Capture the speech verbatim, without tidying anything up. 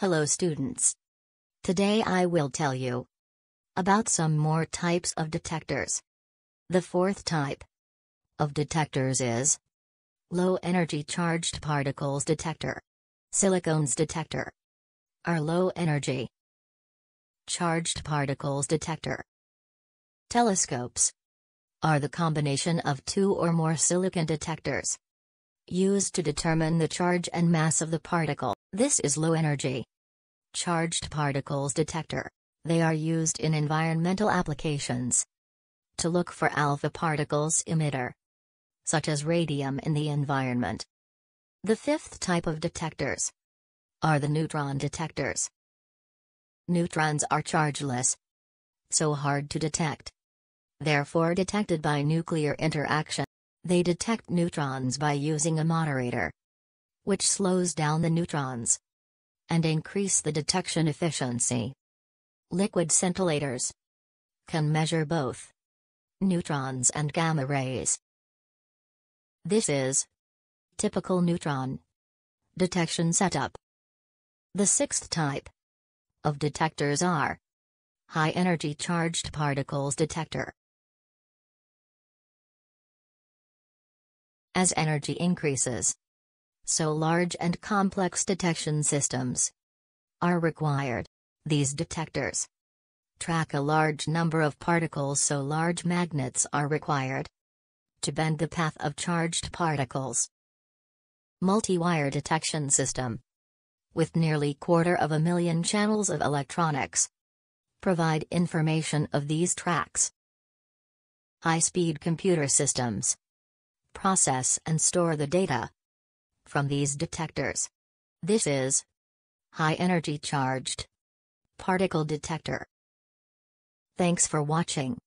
Hello students. Today I will tell you about some more types of detectors. The fourth type of detectors is low energy charged particles detector. Silicones detector are low energy charged particles detector. Telescopes are the combination of two or more silicon detectors used to determine the charge and mass of the particle. This is low energy charged particles detector. They are used in environmental applications to look for alpha particles emitter, such as radium in the environment. The fifth type of detectors are the neutron detectors. Neutrons are chargeless, so hard to detect. Therefore detected by nuclear interaction. They detect neutrons by using a moderator, which slows down the neutrons and increase the detection efficiency. Liquid scintillators can measure both neutrons and gamma rays. This is typical neutron detection setup. The sixth type of detectors are high energy charged particles detector. As energy increases, so large and complex detection systems are required. These detectors track a large number of particles, so large magnets are required to bend the path of charged particles. Multi-wire detection system with nearly quarter of a million channels of electronics provide information of these tracks. High-speed computer systems process and store the data from these detectors. This is high energy charged particle detector. Thanks for watching.